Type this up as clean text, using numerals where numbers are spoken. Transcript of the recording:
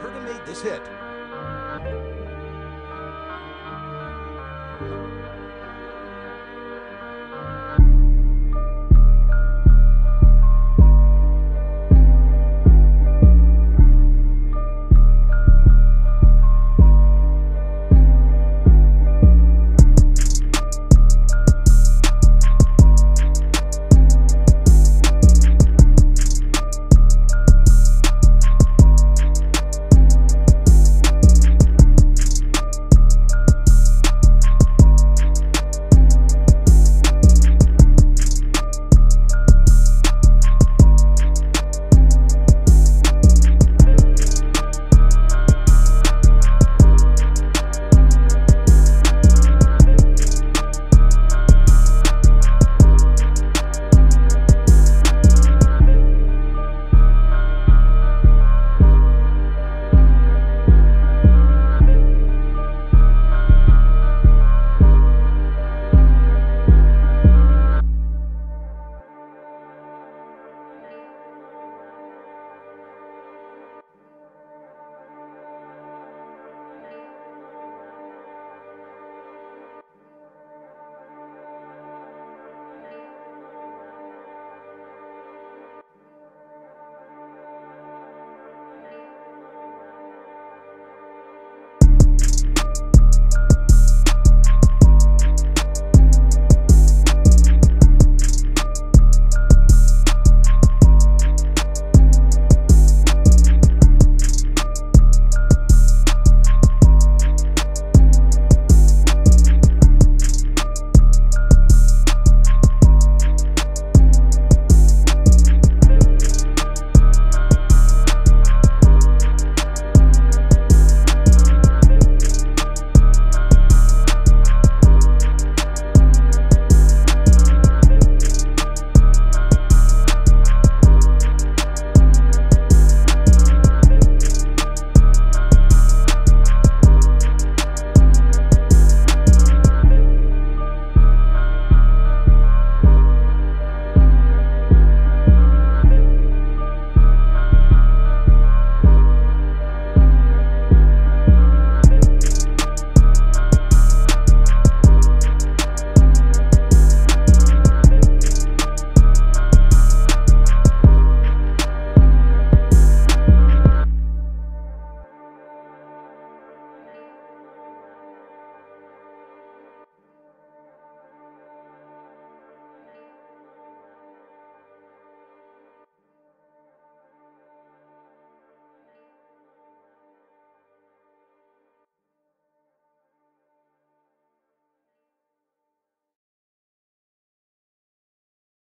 Kurta made this hit.